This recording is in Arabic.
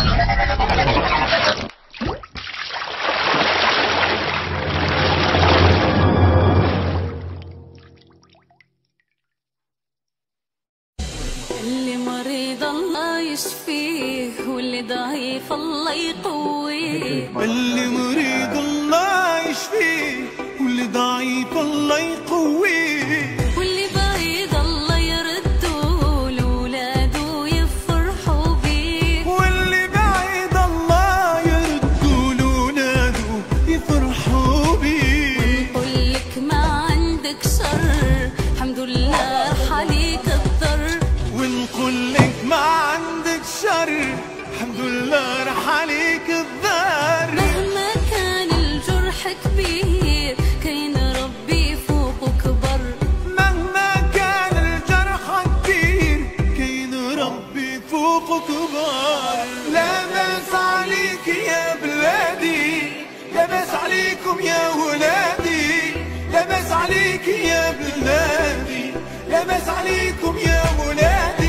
اللي مريض الله يشفيه واللي ضعيف الله يقويه. اللي مريض الله يشفيه واللي ضعيف الله يقويه. واللي بعيد الله يردوا لولاده يفرحوا بيه. واللي بعيد الله يردوا لولاده يفرحوا بيه. قل لك ما عندك شر الحمد لله حاليك الضر. ونقولك ما عندك شر الحمد لله راح عليك الضر. مهما كان الجرح كبير كاين ربي فوقه كبر. مهما كان الجرح كبير كاين ربي فوقه كبر. لا باس عليك يا بلادي، لا باس عليكم يا ولادي، لا باس عليك يا بلادي، لا باس عليكم يا ولادي.